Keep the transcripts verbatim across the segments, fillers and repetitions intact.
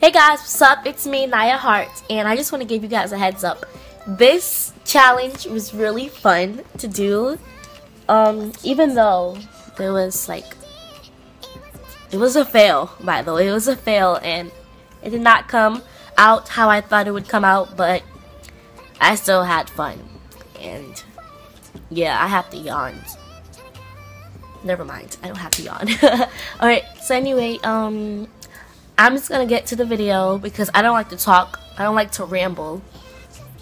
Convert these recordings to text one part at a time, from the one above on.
Hey guys, what's up? It's me, Naya Hart, and I just want to give you guys a heads up. This challenge was really fun to do, um, even though there was like, it was a fail, by the way. It was a fail, and it did not come out how I thought it would come out, but I still had fun. And yeah, I have to yawn. Never mind, I don't have to yawn. Alright, so anyway, um... I'm just gonna get to the video because I don't like to talk. I don't like to ramble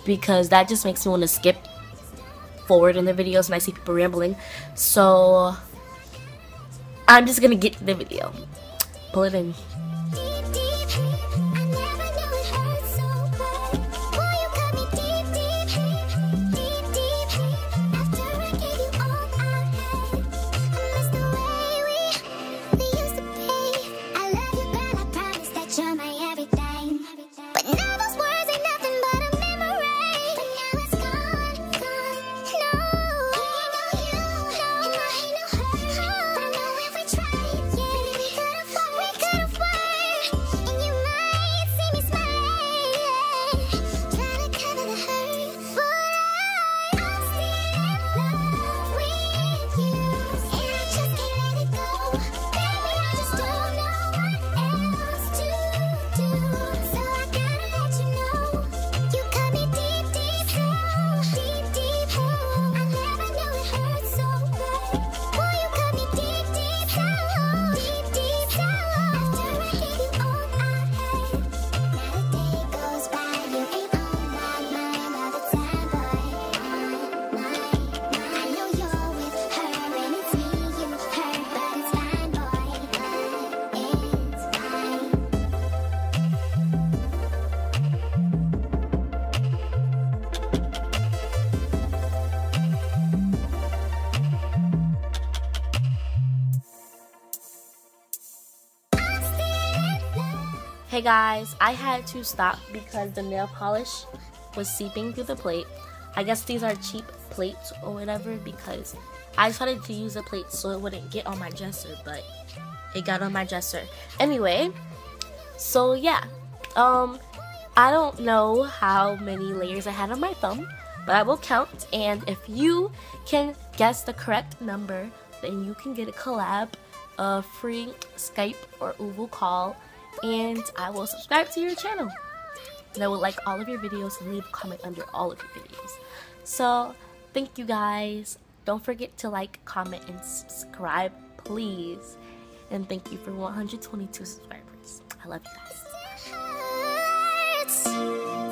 because that just makes me want to skip forward in the videos when I see people rambling. So I'm just gonna get to the video. Pull it in. Hey guys, I had to stop because the nail polish was seeping through the plate. I guess these are cheap plates or whatever because I started to use a plate so it wouldn't get on my dresser, but it got on my dresser. Anyway, so yeah, um, I don't know how many layers I had on my thumb, but I will count, and if you can guess the correct number, then you can get a collab, a free Skype or oovoo call. And I will subscribe to your channel, and I will like all of your videos and leave a comment under all of your videos. So thank you guys, don't forget to like, comment, and subscribe please, and thank you for one hundred twenty-two subscribers. I love you guys.